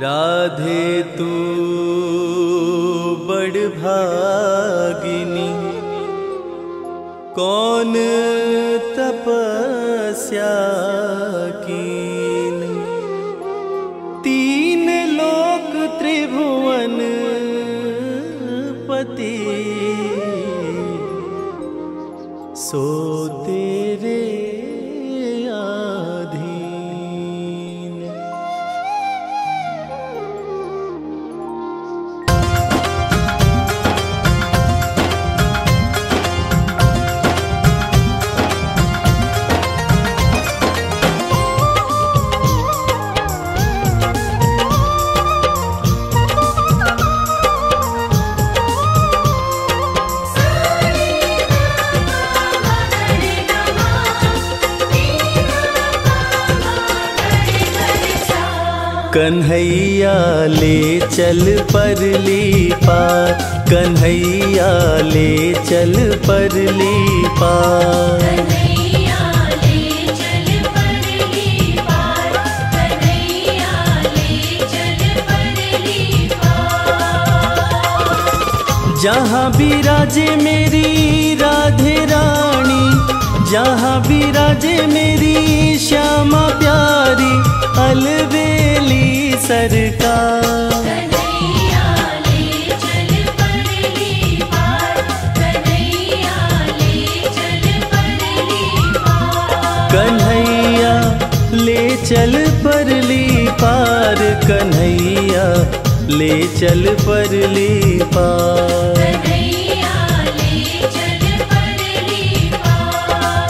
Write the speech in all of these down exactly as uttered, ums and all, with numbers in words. राधे तू बड़भागिनी कौन तपस्या कीनी, तीन लोक त्रिभुवन पति सो तेरे कन्हैया ले चल परली पार, कन्हैया ले चल परली पार, कन्हैया ले चल परली पार, कन्हैया ले चल परली पार। जहाँ भी राजे मेरी राधे रानी, जहाँ भी राजे मेरी श्यामा प्यारी, अलबेली सरकार। कन्हैया ले चल परली पार, कन्हैया ले चल परली पार, कन्हैया ले चल परली पार, कन्हैया ले चल परली पार।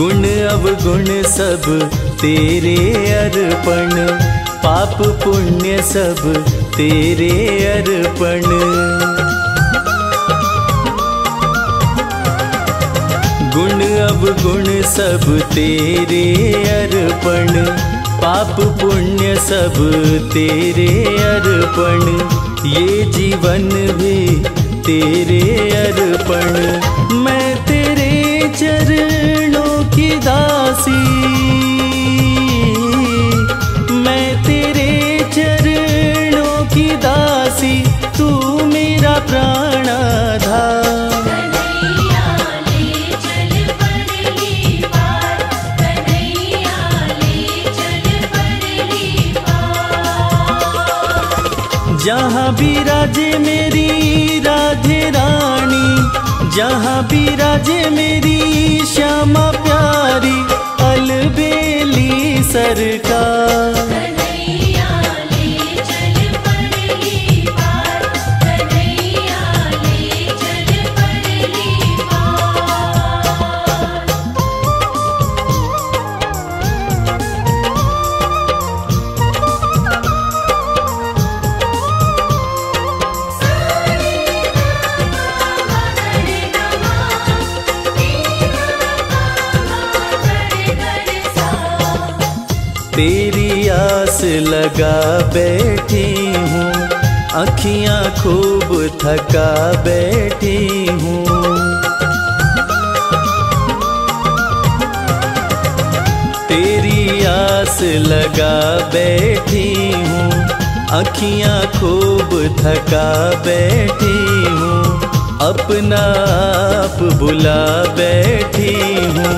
गुण अवगुण सब तेरे अर्पण, पाप पुण्य सब तेरे अर्पण। गुण अवगुण सब तेरे अर्पण, पाप पुण्य सब तेरे अर्पण। ये जीवन भी तेरे अर्पण, मैं तेरे चरण की दासी, मैं तेरे चरणों की दासी, तू मेरा प्राणाधार। कन्हैया ले चल परली पार, कन्हैया ले चल परली पार। जहाँ भी राजे मेरी राधे रानी, जहाँ भी राजे मेरी श्यामा प्यारी, अलबेली सरकार। कन्हैया ले चल परली पार, कन्हैया ले चल परली तेरी आस लगा बैठी हूँ, अखियाँ खूब थका बैठी हूँ। तेरी आस लगा बैठी हूँ, अखियाँ खूब थका बैठी हूँ। अपना आप बुला बैठी हूँ,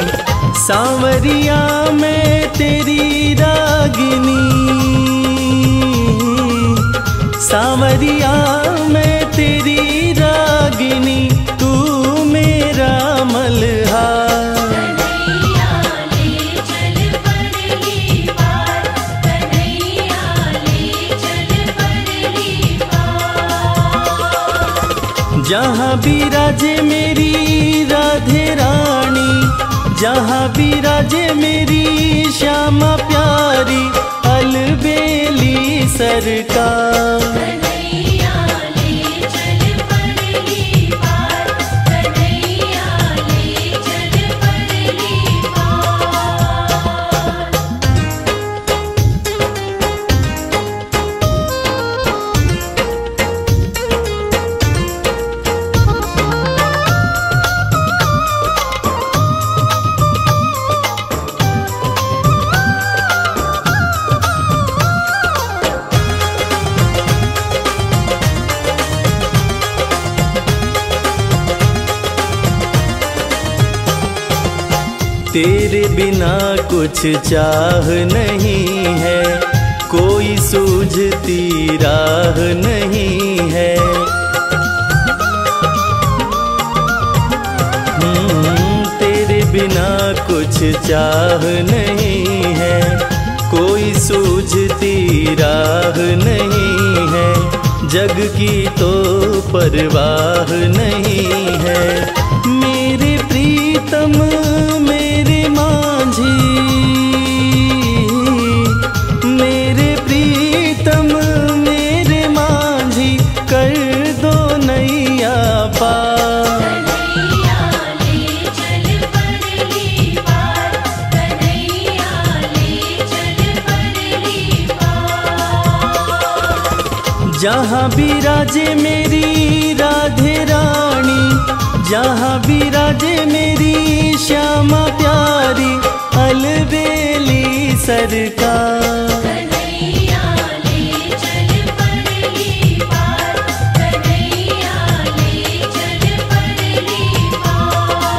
सांवरिया मैं तेरी रागिनी, सांवरिया मैं तेरी रागिनी, तू मेरा मल्हार। कन्हैया ले चल परली पार, कन्हैया ले चल परली पार। जहाँ भी राजे मेरी राधे रानी, जहाँ भी राजे मेरी श्यामा प्यारी, अलबेली सरकार। तेरे बिना कुछ चाह नहीं है, कोई सूझती राह नहीं है। तेरे बिना कुछ चाह नहीं है, कोई सूझती राह नहीं है। जग की तो परवाह नहीं है। मेरे प्रीतम जहाँ भी राजे मेरी राधे रानी, जहाँ भी राजे मेरी श्यामा प्यारी, अलबेली सरकार। कन्हैया ले चल परली पार, कन्हैया ले चल परली पार।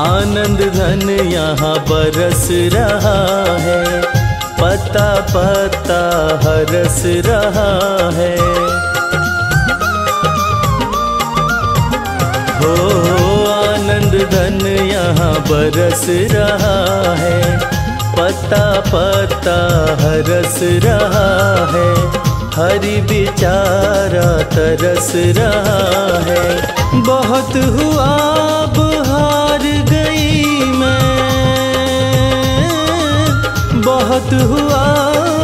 आनंद घन यहाँ बरस रहा है, पता पता हरस रहा है। हो आनंद घन यहाँ बरस रहा है, पता पता हरस रहा है। हरि बेचारा तरस रहा है। बहुत हुआ अब हार गई मैं, बहुत हुआ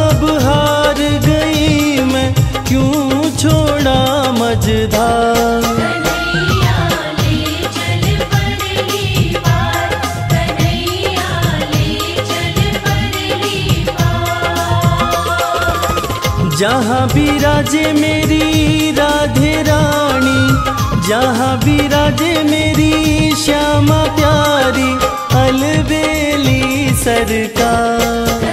अब हार गई मैं, क्यों छोड़ा मझधार। जहाँ भी राजे मेरी राधे रानी, जहाँ भी राजे मेरी श्यामा प्यारी, अलबेली सरकार।